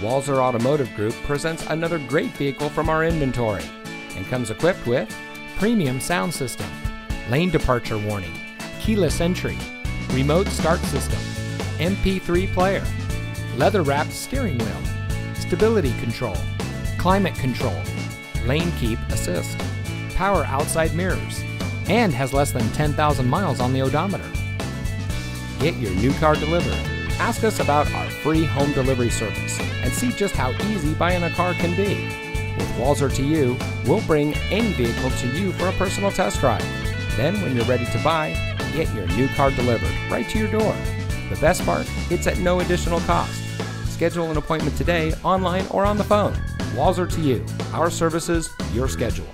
Walser Automotive Group presents another great vehicle from our inventory and comes equipped with premium sound system, lane departure warning, keyless entry, remote start system, MP3 player, leather-wrapped steering wheel, stability control, climate control, lane keep assist, power outside mirrors, and has less than 10,000 miles on the odometer. Get your new car delivered. Ask us about our free home delivery service and see just how easy buying a car can be. With Walser To You, we'll bring any vehicle to you for a personal test drive. Then when you're ready to buy, get your new car delivered right to your door. The best part, it's at no additional cost. Schedule an appointment today, online or on the phone. Walser To You, our services, your schedule.